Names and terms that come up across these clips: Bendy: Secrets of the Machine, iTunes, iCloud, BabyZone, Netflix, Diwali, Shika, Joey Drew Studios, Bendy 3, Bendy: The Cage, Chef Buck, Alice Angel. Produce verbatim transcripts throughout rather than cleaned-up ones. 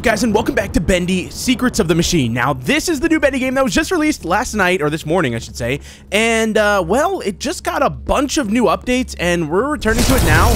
up, guys, and welcome back to Bendy: Secrets of the Machine. Now, this is the new Bendy game that was just released last night, or this morning, I should say. And, uh, well, it just got a bunch of new updates, and we're returning to it now.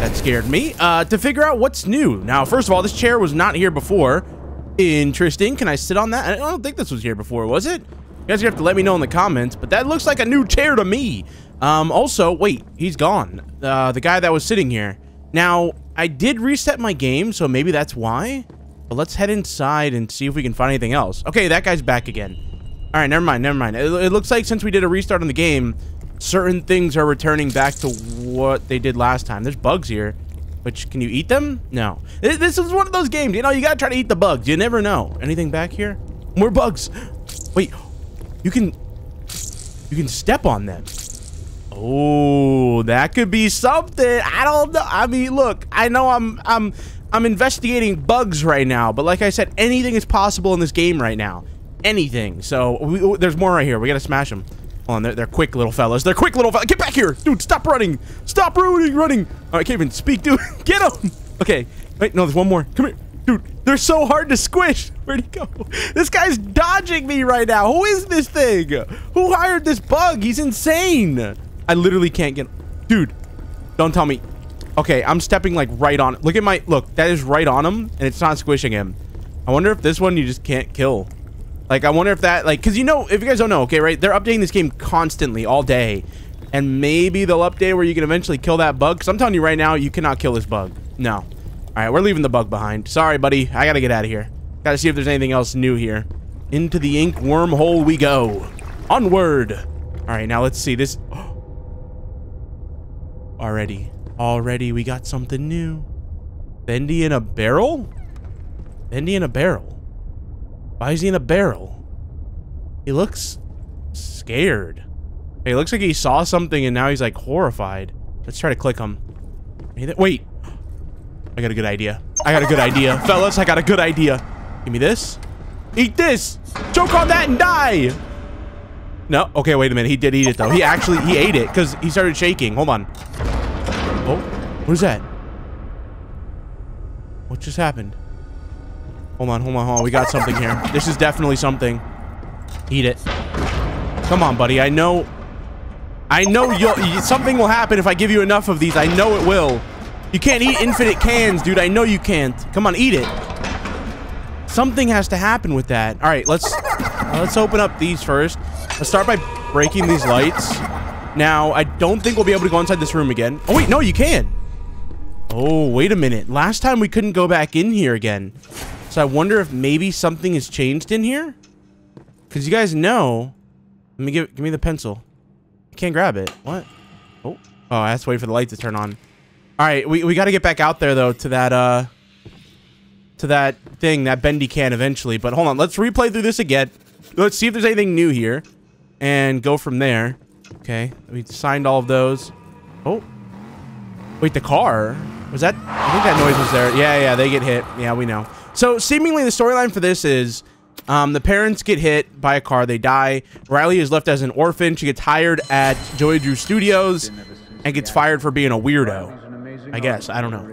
That scared me. Uh, to figure out what's new. Now, first of all, this chair was not here before. Interesting. Can I sit on that? I don't think this was here before, was it? You guys are gonna have to let me know in the comments, but that looks like a new chair to me. Um, also, wait, he's gone. Uh, the guy that was sitting here. Now, I did reset my game, so maybe that's why. But let's head inside and see if we can find anything else. Okay, that guy's back again. All right, never mind, never mind. It, it looks like since we did a restart on the game, certain things are returning back to what they did last time. There's bugs here, which, can you eat them? No. This, this is one of those games, you know, you gotta try to eat the bugs. You never know. Anything back here? More bugs. Wait, you can, you can step on them. Oh, that could be something. I don't know. I mean, look, I know I'm I'm I'm investigating bugs right now, but like I said, anything is possible in this game right now. Anything. So we, there's more right here. We gotta smash them. Hold on, they're, they're quick little fellas. They're quick little fellas. Get back here, dude. Stop running. Stop running, running. All right, I can't even speak, dude. Get him. Okay. Wait, no, there's one more. Come here, dude. They're so hard to squish. Where'd he go? This guy's dodging me right now. Who is this thing? Who hired this bug? He's insane. I literally can't get... Dude, don't tell me. Okay, I'm stepping like right on... Look at my... Look, that is right on him, and it's not squishing him. I wonder if this one you just can't kill. Like, I wonder if that... Like, because you know... If you guys don't know, okay, right? They're updating this game constantly, all day. And maybe they'll update where you can eventually kill that bug. Because I'm telling you right now, you cannot kill this bug. No. All right, we're leaving the bug behind. Sorry, buddy. I gotta get out of here. Gotta see if there's anything else new here. Into the ink wormhole we go. Onward. All right, now let's see this... Already, already, we got something new. Bendy in a barrel? Bendy in a barrel? Why is he in a barrel? He looks scared. Hey, it looks like he saw something and now he's like horrified. Let's try to click him. Wait, I got a good idea. I got a good idea. Fellas, I got a good idea. Give me this. Eat this. Choke on that and die. No, okay, wait a minute. He did eat it though. He actually, he ate it because he started shaking. Hold on. Oh, what is that? What just happened? Hold on, hold on, hold on. We got something here. This is definitely something. Eat it. Come on, buddy. I know. I know you'll, something will happen if I give you enough of these. I know it will. You can't eat infinite cans, dude. I know you can't. Come on, eat it. Something has to happen with that. All right, let's let's open up these first. Let's start by breaking these lights. Now, I don't think we'll be able to go inside this room again. Oh, wait, no, you can. Oh, wait a minute. Last time we couldn't go back in here again. So I wonder if maybe something has changed in here? Because you guys know. Let me give, give me the pencil. I can't grab it. What? Oh, oh, I have to wait for the light to turn on. All right, we, we got to get back out there, though, to that, uh, to that thing, that bendy can eventually. But hold on, let's replay through this again. Let's see if there's anything new here. And go from there. Okay, we signed all of those. Oh, wait, the car was that? I think that noise was there. Yeah, yeah, they get hit. Yeah, we know. So seemingly the storyline for this is um, the parents get hit by a car, they die. Riley is left as an orphan. She gets hired at Joey Drew Studios and gets fired for being a weirdo. I guess I don't know.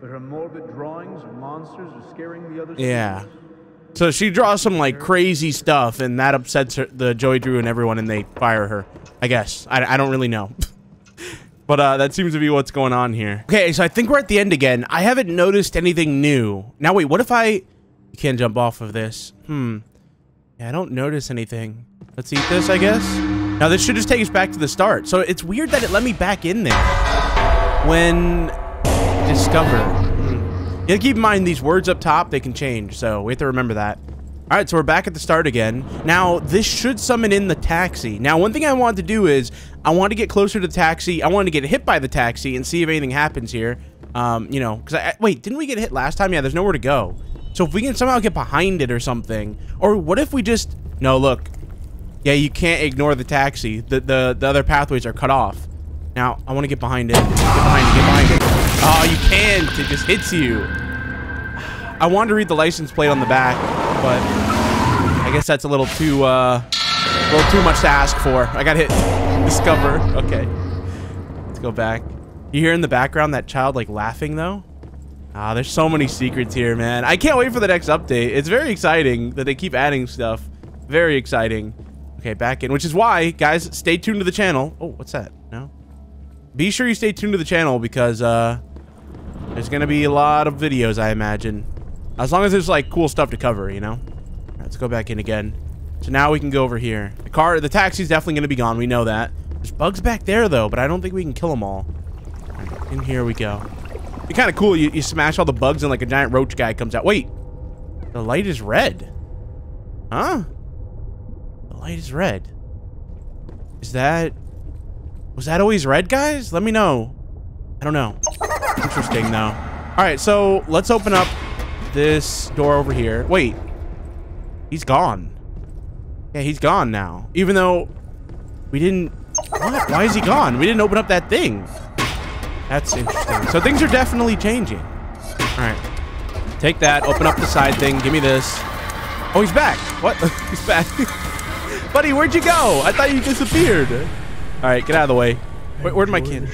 But her morbid drawings of monsters are scaring the other. Yeah. So she draws some, like, crazy stuff, and that upsets her, the Joey Drew and everyone, and they fire her, I guess. I, I don't really know. But uh, that seems to be what's going on here. Okay, so I think we're at the end again. I haven't noticed anything new. Now, wait, what if I... You can't jump off of this. Hmm. Yeah, I don't notice anything. Let's eat this, I guess. Now, this should just take us back to the start. So it's weird that it let me back in there when discovered. Yeah, keep in mind, these words up top, they can change, so we have to remember that. All right, so we're back at the start again. Now, this should summon in the taxi. Now, one thing I wanted to do is, I wanted to get closer to the taxi. I wanted to get hit by the taxi and see if anything happens here. Um, you know, because I, I... Wait, didn't we get hit last time? Yeah, there's nowhere to go. So if we can somehow get behind it or something, or what if we just... No, look. Yeah, you can't ignore the taxi. The, the, the other pathways are cut off. Now, I want to get behind it. Get behind it, get behind it. Oh, you can't. It just hits you. I wanted to read the license plate on the back, but I guess that's a little too, uh, a little too much to ask for. I got hit. Discover. Okay. Let's go back. You hear in the background that child, like, laughing, though? Ah, there's so many secrets here, man. I can't wait for the next update. It's very exciting that they keep adding stuff. Very exciting. Okay, back in, which is why, guys, stay tuned to the channel. Oh, what's that? No? Be sure you stay tuned to the channel because uh, there's going to be a lot of videos, I imagine. As long as there's, like, cool stuff to cover, you know? All right, let's go back in again. So now we can go over here. The car, the taxi's definitely going to be gone. We know that. There's bugs back there, though, but I don't think we can kill them all. All right, in here we go. It's kind of cool. You, you smash all the bugs and, like, a giant roach guy comes out. Wait. The light is red. Huh? The light is red. Is that... Was that always red, guys? Let me know. I don't know. Interesting, though. All right, so let's open up this door over here. Wait. He's gone. Yeah, he's gone now. Even though we didn't... What? Why is he gone? We didn't open up that thing. That's interesting. So things are definitely changing. All right. Take that. Open up the side thing. Give me this. Oh, he's back. What? He's back. Buddy, where'd you go? I thought you disappeared. All right, get out of the way. Where, where'd my kid?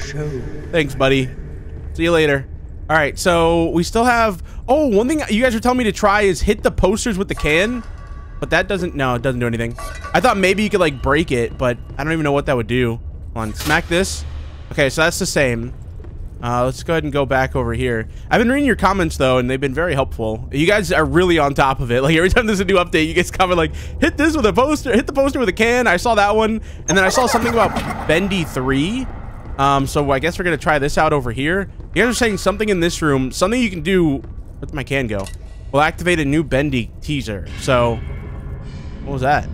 Thanks, buddy. See you later. All right, so we still have... Oh, one thing you guys were telling me to try is hit the posters with the can, but that doesn't... No, it doesn't do anything. I thought maybe you could, like, break it, but I don't even know what that would do. Come on, smack this. Okay, so that's the same. Uh, let's go ahead and go back over here. I've been reading your comments, though, and they've been very helpful. You guys are really on top of it. Like, every time there's a new update, you guys comment, like, hit this with a poster. Hit the poster with a can. I saw that one, and then I saw something about Bendy three. Um, so I guess we're going to try this out over here. You guys are saying something in this room, something you can do with my can go. We'll activate a new Bendy teaser. So what was that?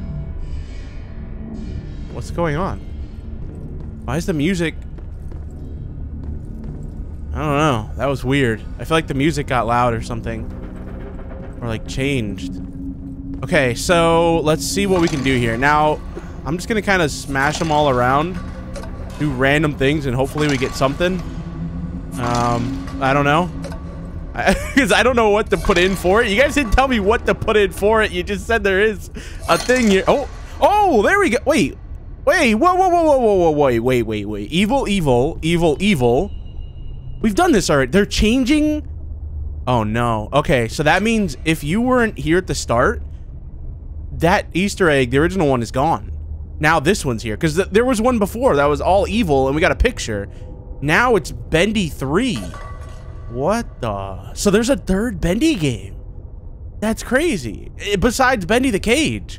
What's going on? Why is the music? I don't know. That was weird. I feel like the music got loud or something, or like changed. Okay, so let's see what we can do here. Now, I'm just going to kind of smash them all around. Do random things and hopefully we get something. Um, I don't know. Because I, I don't know what to put in for it. You guys didn't tell me what to put in for it. You just said there is a thing here. Oh, oh, there we go. Wait, wait, whoa, whoa, whoa, whoa, whoa, whoa, wait, wait, wait, wait. Evil, evil, evil, evil. We've done this already. They're changing. Oh, no. Okay, so that means if you weren't here at the start, that Easter egg, the original one, is gone. Now this one's here because th there was one before that was all evil and we got a picture. Now it's Bendy three. What the? So there's a third Bendy game. That's crazy. It, besides Bendy the Cage,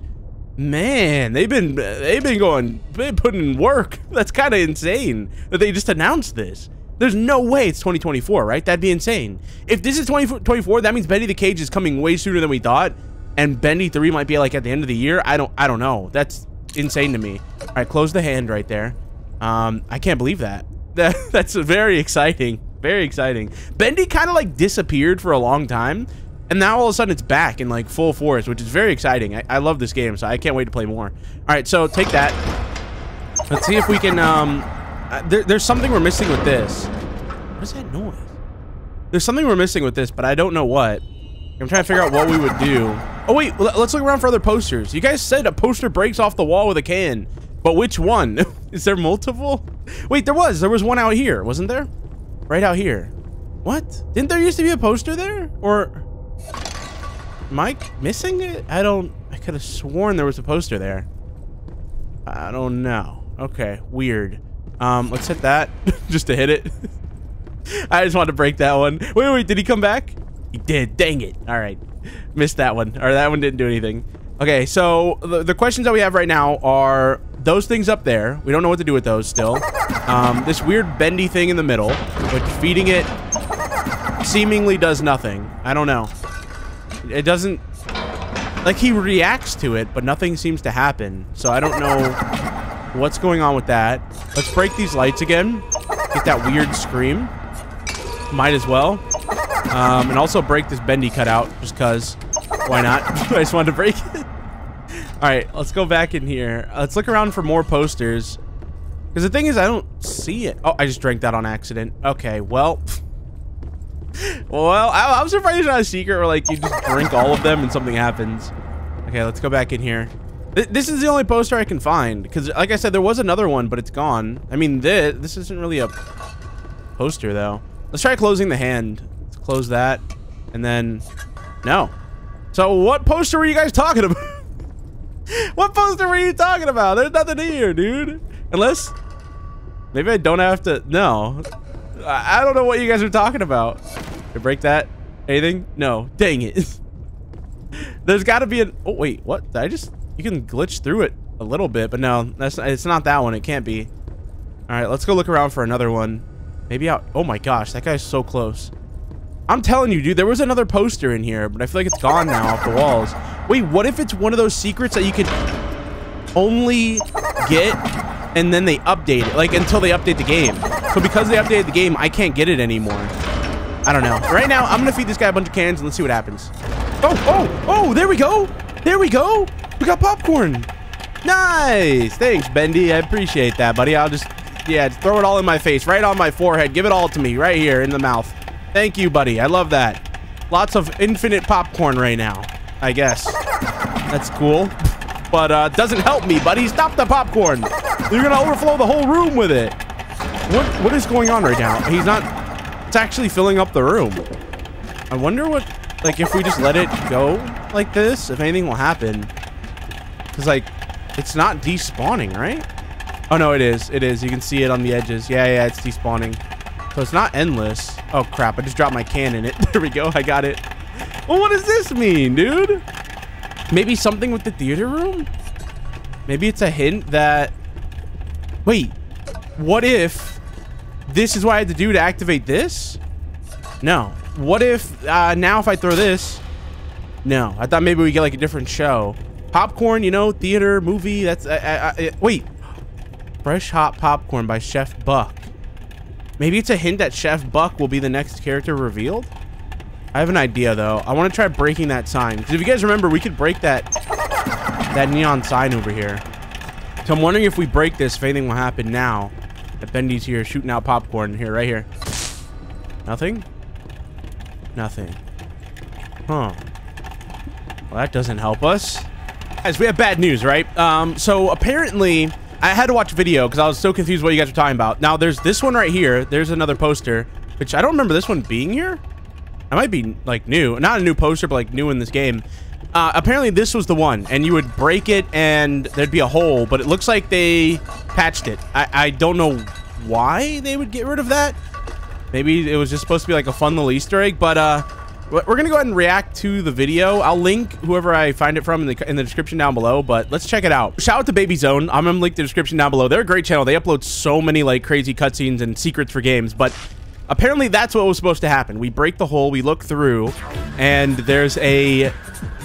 man, they've been they've been going been putting in work. That's kind of insane that they just announced this. There's no way it's twenty twenty-four, right? That'd be insane. If this is twenty twenty-four, that means Bendy the Cage is coming way sooner than we thought, and Bendy three might be like at the end of the year. I don't I don't know. That's insane to me. All right, close the hand right there. Um, I can't believe that. that that's very exciting. Very exciting. Bendy kind of like disappeared for a long time, and now all of a sudden it's back in like full force, which is very exciting. I, I love this game, so I can't wait to play more. All right, so take that. Let's see if we can... Um, there, there's something we're missing with this. What is that noise? There's something we're missing with this, but I don't know what. I'm trying to figure out what we would do. Oh, wait, let's look around for other posters. You guys said a poster breaks off the wall with a can, but which one? Is there multiple? Wait, there was. There was one out here, wasn't there? Right out here. What? Didn't there used to be a poster there? Or am I missing it? I don't, I could have sworn there was a poster there. I don't know. Okay, weird. Um, let's hit that just to hit it. I just wanted to break that one. Wait, wait, did he come back? He did. Dang it. All right. Missed that one, or that one didn't do anything. Okay, so the, the questions that we have right now are those things up there. We don't know what to do with those still. Um, this weird bendy thing in the middle, which feeding it seemingly does nothing. I don't know. It doesn't, like, he reacts to it, but nothing seems to happen. So I don't know what's going on with that. Let's break these lights again. Get that weird scream. Might as well. Um, and also break this bendy cutout just because why not? I just wanted to break it. All right, let's go back in here. Let's look around for more posters because the thing is I don't see it. Oh, I just drank that on accident. Okay, well, well, I, I'm surprised it's not a secret where like you just drink all of them and something happens. Okay, let's go back in here. Th this is the only poster I can find because like I said, there was another one, but it's gone. I mean, this, this isn't really a poster though. Let's try closing the hand. Close that. And then... No. So what poster were you guys talking about? What poster were you talking about? There's nothing here, dude. Unless... Maybe I don't have to... No. I don't know what you guys are talking about. Did I break that? Anything? No. Dang it. There's got to be an... Oh, wait. What? Did I just... You can glitch through it a little bit, but no. That's It's not that one. It can't be. All right. Let's go look around for another one. Maybe out... Oh, my gosh. That guy's so close. I'm telling you, dude. There was another poster in here, but I feel like it's gone now off the walls. Wait. What if it's one of those secrets that you could only get and then they update it? Like, until they update the game. So because they updated the game, I can't get it anymore. I don't know. Right now, I'm going to feed this guy a bunch of cans and let's see what happens. Oh, oh, oh, there we go. There we go. We got popcorn. Nice. Thanks, Bendy. I appreciate that, buddy. I'll just, yeah, just throw it all in my face, right on my forehead. Give it all to me right here in the mouth. Thank you, buddy. I love that. Lots of infinite popcorn right now, I guess. That's cool. But uh, doesn't help me, buddy. Stop the popcorn. You're going to overflow the whole room with it. What, what is going on right now? He's not... It's actually filling up the room. I wonder what, like, if we just let it go like this, if anything will happen. Because, like, it's not despawning, right? Oh, no, it is. It is. You can see it on the edges. Yeah, yeah, it's despawning. So it's not endless. Oh, crap. I just dropped my can in it. There we go. I got it. Well, what does this mean, dude? Maybe something with the theater room? Maybe it's a hint that... Wait. What if... This is what I had to do to activate this? No. What if, uh, now if I throw this? No. I thought maybe we get, like, a different show. Popcorn, you know, theater, movie, that's... I, I, I, wait. Fresh Hot Popcorn by Chef Buck. Maybe it's a hint that Chef Buck will be the next character revealed? I have an idea, though. I want to try breaking that sign. Because if you guys remember, we could break that, that neon sign over here. So I'm wondering if we break this, if anything will happen now. Bendy's here shooting out popcorn here, right here. Nothing? Nothing. Huh. Well, that doesn't help us. Guys, we have bad news, right? Um, so apparently, I had to watch a video because I was so confused what you guys were talking about. Now, there's this one right here. There's another poster, which I don't remember this one being here. I might be, like, new. Not a new poster, but, like, new in this game. Uh, apparently, this was the one, and you would break it, and there'd be a hole, but it looks like they patched it. I, I don't know why they would get rid of that. Maybe it was just supposed to be like a fun little Easter egg, but uh, we're going to go ahead and react to the video. I'll link whoever I find it from in the, in the description down below, but let's check it out. Shout out to BabyZone. I'm going to link the description down below. They're a great channel. They upload so many, like, crazy cutscenes and secrets for games, but... Apparently, that's what was supposed to happen. We break the hole, we look through, and there's a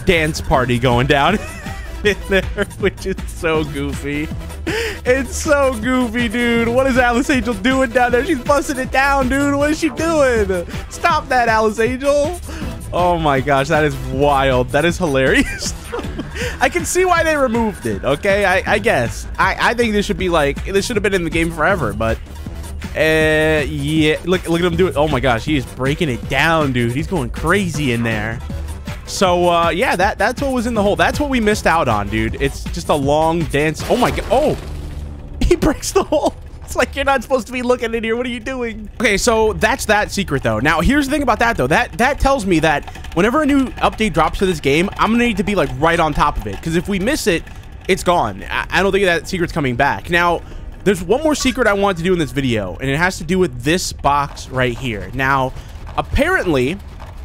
dance party going down in there, which is so goofy. It's so goofy, dude. What is Alice Angel doing down there? She's busting it down, dude. What is she doing? Stop that, Alice Angel. Oh, my gosh. That is wild. That is hilarious. I can see why they removed it, okay? I, I guess. I, I think this should be like, this should have been in the game forever, but... Uh, yeah, look, look at him do it. Oh my gosh, he is breaking it down, dude. He's going crazy in there. So, uh, yeah, that, that's what was in the hole. That's what we missed out on, dude. It's just a long dance. Oh my god. Oh, he breaks the hole. It's like, you're not supposed to be looking in here. What are you doing? Okay, so that's that secret, though. Now, here's the thing about that, though. That, that tells me that whenever a new update drops to this game, I'm going to need to be, like, right on top of it. Because if we miss it, it's gone. I, I don't think that secret's coming back. Now... There's one more secret I wanted to do in this video, and it has to do with this box right here. Now, apparently,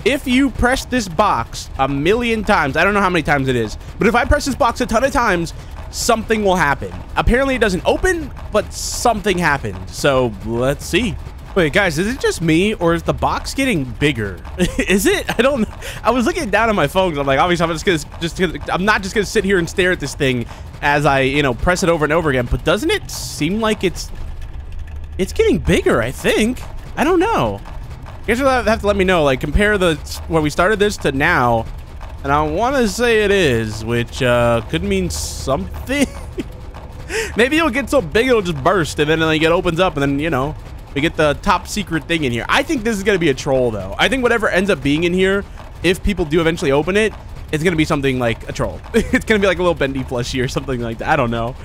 if you press this box a million times, I don't know how many times it is, but if I press this box a ton of times, something will happen. Apparently, it doesn't open, but something happened. So, let's see. Wait, guys, is it just me, or is the box getting bigger? Is it? I don't know. I was looking down at my phone, because I'm like, obviously, I'm just gonna, just gonna, I'm not just gonna sit here and stare at this thing as I, you know, press it over and over again. But doesn't it seem like it's, it's getting bigger? I think. I don't know. You guys will have to let me know. Like, compare the when we started this to now, and I want to say it is, which uh, could mean something. Maybe it'll get so big it'll just burst, and then like it opens up, and then you know. We get the top secret thing in here. I think this is going to be a troll, though. I think whatever ends up being in here, if people do eventually open it, it's going to be something like a troll. It's going to be like a little Bendy plushie or something like that. I don't know.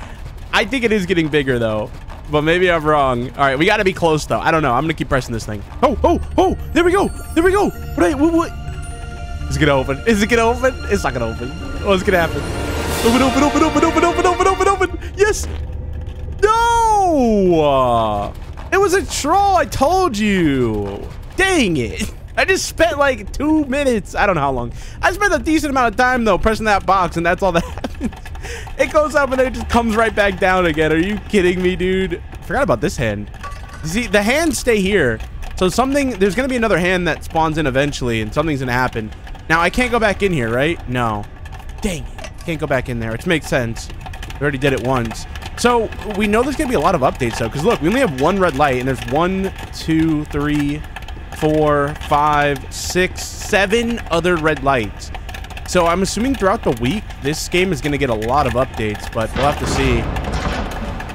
I think it is getting bigger, though. but maybe I'm wrong. All right, we got to be close, though. I don't know. I'm going to keep pressing this thing. Oh, oh, oh. There we go. There we go. What? What? what? Is it going to open? Is it going to open? It's not going to open. What's going to happen? Open, open, open, open, open, open, open, open, open. Yes. No. Uh, it was a troll. I told you. Dang it. I just spent like two minutes. I don't know how long. I spent a decent amount of time, though, pressing that box, and that's all that happens. It goes up, and then it just comes right back down again. Are you kidding me, dude? I forgot about this hand. You see, the hands stay here. So something, there's going to be another hand that spawns in eventually, and something's going to happen. Now, I can't go back in here, right? No. Dang it. Can't go back in there, which makes sense. I already did it once. So we know there's going to be a lot of updates, though, because, look, we only have one red light, and there's one, two, three... four, five, six, seven other red lights. So I'm assuming throughout the week, this game is going to get a lot of updates, but we'll have to see.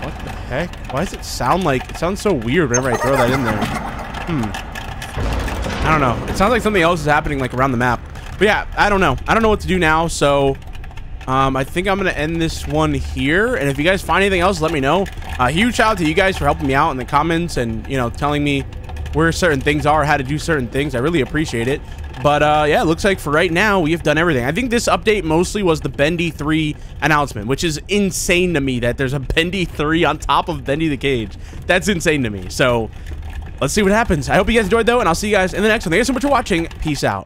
What the heck? Why does it sound like... It sounds so weird whenever I throw that in there. Hmm. I don't know. It sounds like something else is happening, like, around the map. But yeah, I don't know. I don't know what to do now, so... Um, I think I'm going to end this one here. And if you guys find anything else, let me know. Uh, huge shout out to you guys for helping me out in the comments and, you know, telling me where certain things are, how to do certain things. I really appreciate it. But uh, yeah, it looks like for right now, we have done everything. I think this update mostly was the Bendy three announcement, which is insane to me that there's a Bendy three on top of Bendy the Cage. That's insane to me. So let's see what happens. I hope you guys enjoyed, though, and I'll see you guys in the next one. Thank you so much for watching. Peace out.